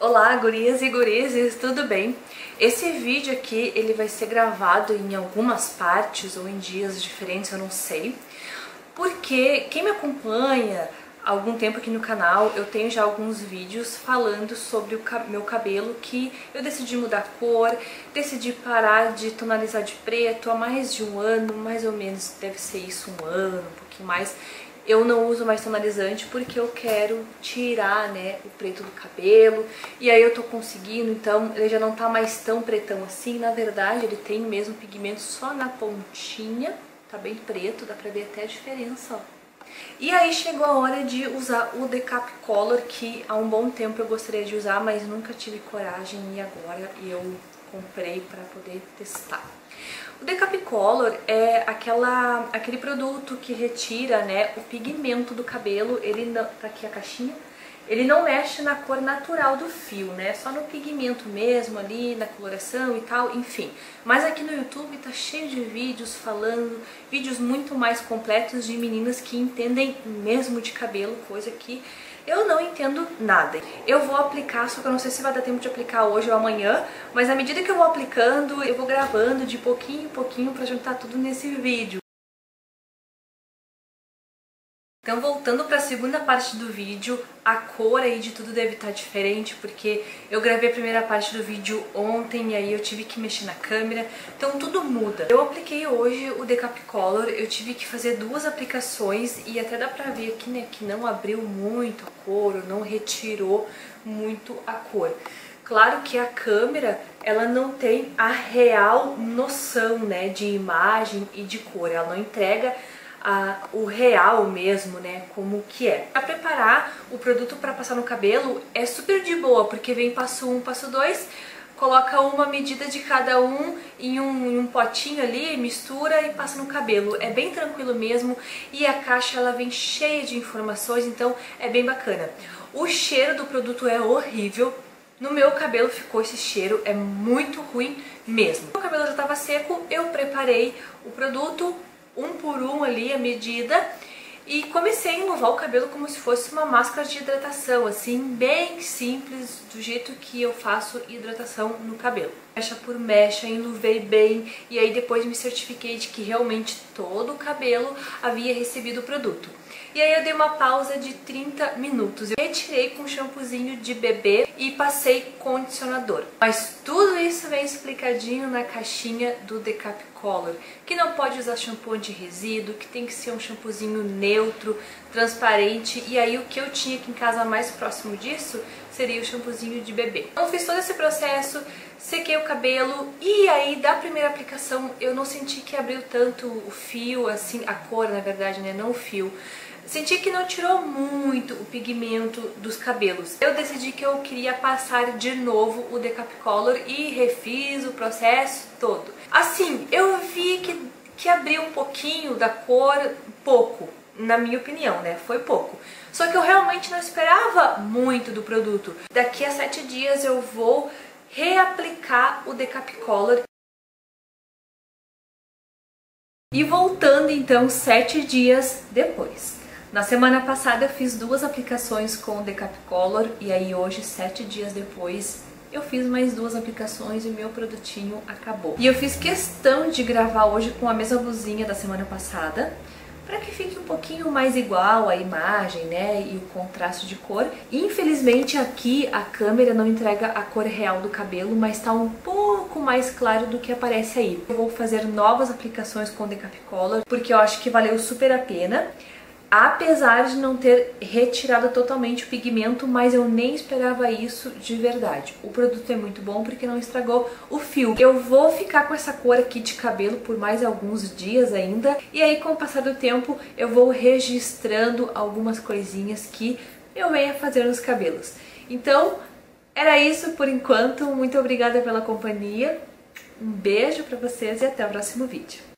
Olá gurias e gurizes, tudo bem? Esse vídeo aqui ele vai ser gravado em algumas partes ou em dias diferentes, eu não sei, porque quem me acompanha há algum tempo aqui no canal, eu tenho já alguns vídeos falando sobre o meu cabelo, que eu decidi mudar a cor, decidi parar de tonalizar de preto há mais de um ano, mais ou menos, deve ser isso, um ano, um pouquinho mais. Eu não uso mais tonalizante porque eu quero tirar, né, o preto do cabelo. E aí eu tô conseguindo, então ele já não tá mais tão pretão assim. Na verdade, ele tem mesmo pigmento só na pontinha. Tá bem preto, dá pra ver até a diferença, ó. E aí chegou a hora de usar o Decap Color, que há um bom tempo eu gostaria de usar, mas nunca tive coragem e agora eu comprei pra poder testar. O Decap Color é aquele produto que retira, né, o pigmento do cabelo. Ele não, tá aqui a caixinha, ele não mexe na cor natural do fio, né, só no pigmento mesmo ali, na coloração e tal, enfim. Mas aqui no YouTube tá cheio de vídeos falando, vídeos muito mais completos de meninas que entendem mesmo de cabelo, coisa que eu não entendo nada. Eu vou aplicar, só que eu não sei se vai dar tempo de aplicar hoje ou amanhã, mas à medida que eu vou aplicando, eu vou gravando de pouquinho em pouquinho pra juntar tudo nesse vídeo. Então, voltando pra segunda parte do vídeo, a cor aí de tudo deve estar diferente, porque eu gravei a primeira parte do vídeo ontem e aí eu tive que mexer na câmera, então tudo muda. Eu apliquei hoje o Decap Color, eu tive que fazer duas aplicações e até dá pra ver aqui, né, que não abriu muito a cor, não retirou muito a cor. Claro que a câmera, ela não tem a real noção, né, de imagem e de cor, ela não entrega o real mesmo, né, como que é. Pra preparar o produto pra passar no cabelo é super de boa, porque vem passo 1, passo 2, coloca uma medida de cada um em um potinho ali, mistura e passa no cabelo. É bem tranquilo mesmo e a caixa ela vem cheia de informações, então é bem bacana. O cheiro do produto é horrível. No meu cabelo ficou esse cheiro, é muito ruim mesmo. O cabelo já tava seco, eu preparei o produto um por um ali, a medida, e comecei a enluvar o cabelo como se fosse uma máscara de hidratação, assim, bem simples, do jeito que eu faço hidratação no cabelo. Mecha por mecha, enluvei bem, e aí depois me certifiquei de que realmente todo o cabelo havia recebido o produto. E aí eu dei uma pausa de 30 minutos. Eu retirei com shampoozinho de bebê e passei condicionador. Mas tudo isso vem explicadinho na caixinha do Decap Color, que não pode usar shampoo de resíduo, que tem que ser um shampoozinho neutro, transparente. E aí o que eu tinha aqui em casa mais próximo disso seria o shampoozinho de bebê. Então fiz todo esse processo, sequei o cabelo e aí da primeira aplicação eu não senti que abriu tanto o fio, assim, a cor na verdade, né, não o fio. Senti que não tirou muito o pigmento dos cabelos. Eu decidi que eu queria passar de novo o Decap Color e refiz o processo todo. Assim, eu vi que abriu um pouquinho da cor, pouco, na minha opinião, né? Foi pouco. Só que eu realmente não esperava muito do produto. Daqui a 7 dias eu vou reaplicar o Decap Color. E voltando então 7 dias depois. Na semana passada eu fiz 2 aplicações com o Decap Color e aí hoje, 7 dias depois, eu fiz mais 2 aplicações e o meu produtinho acabou. E eu fiz questão de gravar hoje com a mesma blusinha da semana passada, para que fique um pouquinho mais igual a imagem, né, e o contraste de cor. Infelizmente aqui a câmera não entrega a cor real do cabelo, mas tá um pouco mais claro do que aparece aí. Eu vou fazer novas aplicações com o Decap Color, porque eu acho que valeu super a pena. Apesar de não ter retirado totalmente o pigmento, mas eu nem esperava isso de verdade. O produto é muito bom porque não estragou o fio. Eu vou ficar com essa cor aqui de cabelo por mais alguns dias ainda. E aí com o passar do tempo eu vou registrando algumas coisinhas que eu venho a fazer nos cabelos. Então era isso por enquanto. Muito obrigada pela companhia. Um beijo pra vocês e até o próximo vídeo.